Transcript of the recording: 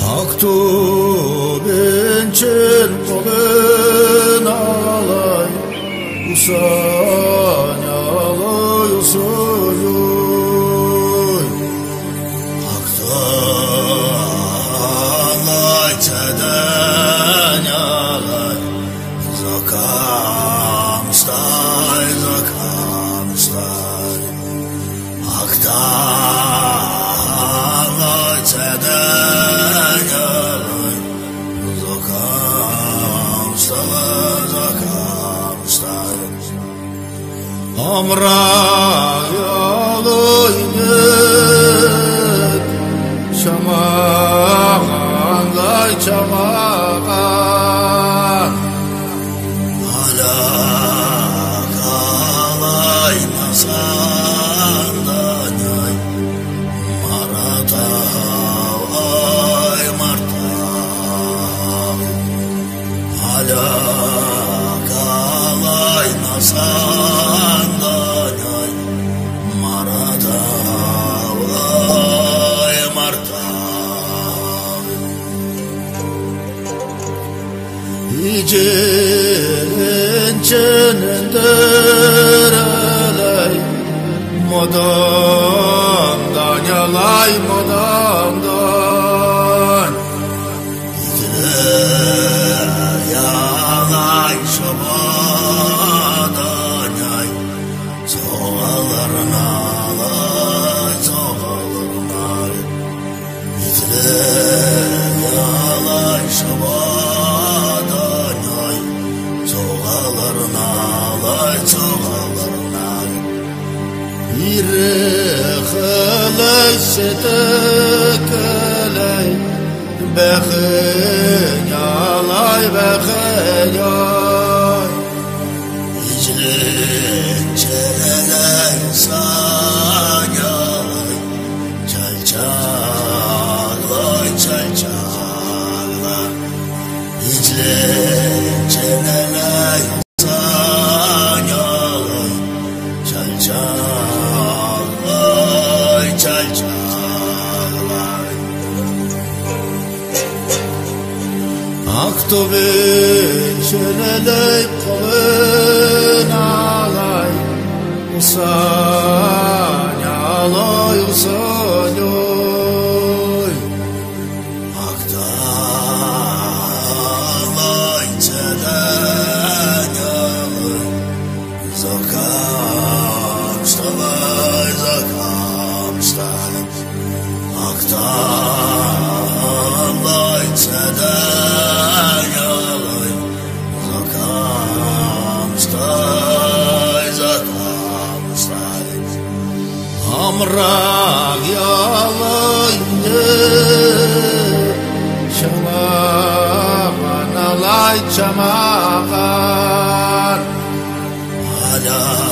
Haktubin çırpılın alay, usan alay usuruy. Haktan alay çeden alay, zakamstay zakamstay. Haktan alay çeden Amra yoluyun çamağanday çamağan Alak alay masanday maratavay martav Alak alay masanday İçin çenendir alay Modandan yalay modandan İçin yalay şabadan ay Soğaların alay soğaların alay İçin yalay şabadan Setekeley bekhiyalay bekhiyay İclin çeleley sanyalay Çelçalay çelçalay İclin çeleley sanyalay Çelçalay çelçalay Haktubin çeleleyip kolun alay Usan alay usanyoy Haktan alay çelen alay Zakamstalay zakamstalay Haktan alay çelen Amrak yalaydı Çamağan alay çamağan Alay